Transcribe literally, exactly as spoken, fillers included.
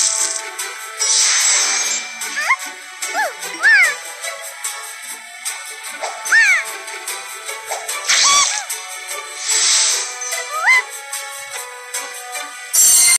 You